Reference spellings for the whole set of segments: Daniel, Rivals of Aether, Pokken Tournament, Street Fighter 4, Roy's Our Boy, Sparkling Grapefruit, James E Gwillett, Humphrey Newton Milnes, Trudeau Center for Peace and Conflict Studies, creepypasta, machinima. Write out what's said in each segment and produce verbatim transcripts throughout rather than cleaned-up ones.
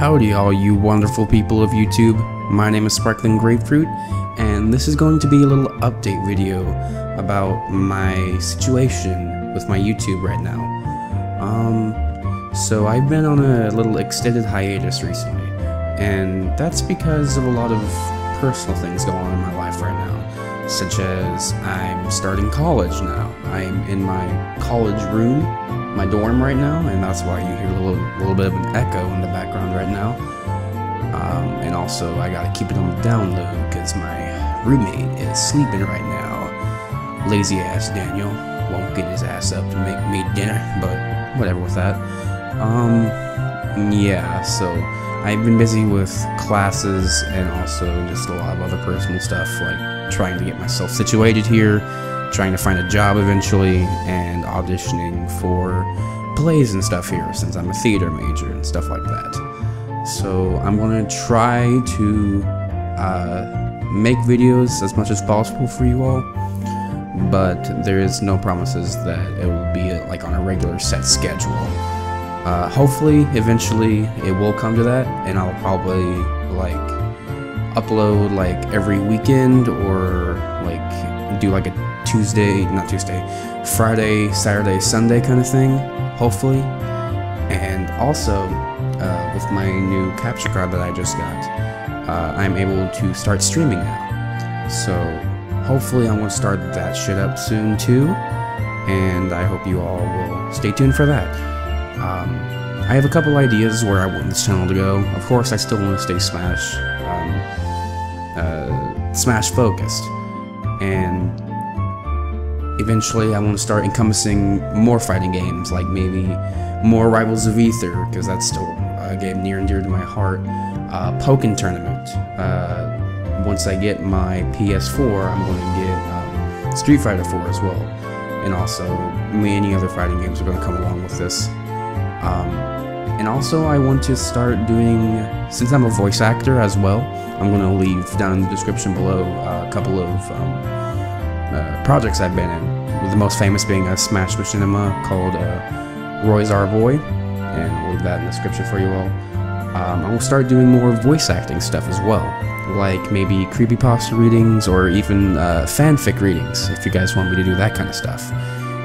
Howdy all you wonderful people of YouTube, my name is Sparkling Grapefruit, and this is going to be a little update video about my situation with my YouTube right now. Um, so I've been on a little extended hiatus recently, and that's because of a lot of personal things going on in my life right now, such as I'm starting college now. I'm in my college room, my dorm right now, and that's why you hear a little, little bit of an echo in the background right now. Um, and also, I gotta keep it on the down low because my roommate is sleeping right now. Lazy ass Daniel won't get his ass up to make me dinner, but whatever with that. Um, yeah, so I've been busy with classes and also just a lot of other personal stuff, like trying to get myself situated here, trying to find a job eventually, and auditioning for plays and stuff here since I'm a theater major and stuff like that. So I'm gonna try to uh, make videos as much as possible for you all, but there is no promises that it will be like on a regular set schedule. Uh, hopefully eventually it will come to that, and I'll probably like upload like every weekend, or like do like a Tuesday, not Tuesday, Friday, Saturday, Sunday kind of thing, hopefully. And also, uh, with my new capture card that I just got, uh, I'm able to start streaming now. So, hopefully I'm gonna start that shit up soon too, and I hope you all will stay tuned for that. Um, I have a couple ideas where I want this channel to go. Of course, I still want to stay Smash, um, uh, Smash focused, and eventually I want to start encompassing more fighting games, like maybe more Rivals of Aether, because that's still a game near and dear to my heart. Uh, Pokken Tournament. Uh, once I get my P S four, I'm going to get um, Street Fighter four as well. And also many other fighting games are going to come along with this. Um, and also I want to start doing, since I'm a voice actor as well, I'm going to leave down in the description below uh, a couple of um, Uh, projects I've been in, the most famous being a Smash machinima called uh, Roy's Our Boy, and I'll leave that in the description for you all. Um, I will start doing more voice acting stuff as well, like maybe creepypasta readings or even uh, fanfic readings, if you guys want me to do that kind of stuff.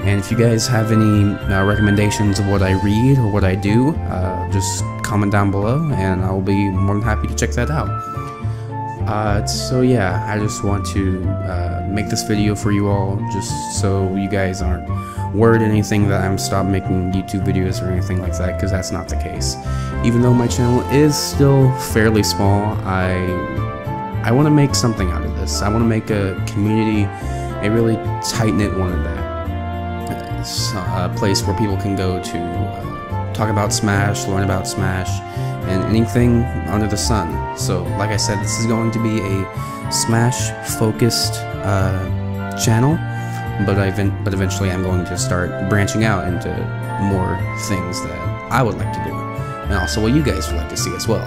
And if you guys have any uh, recommendations of what I read or what I do, uh, just comment down below and I'll be more than happy to check that out. Uh, so yeah, I just want to uh, make this video for you all, just so you guys aren't worried anything that I'm stopped making YouTube videos or anything like that, because that's not the case. Even though my channel is still fairly small, I I want to make something out of this. I want to make a community, a really tight-knit one of that. It's a place where people can go to uh, talk about Smash, learn about Smash, and anything under the sun. So, like I said, this is going to be a Smash-focused uh, channel, but I but eventually I'm going to start branching out into more things that I would like to do, and also what you guys would like to see as well.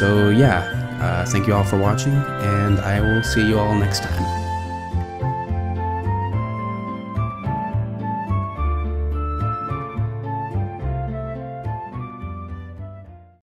So, yeah, uh, thank you all for watching, and I will see you all next time.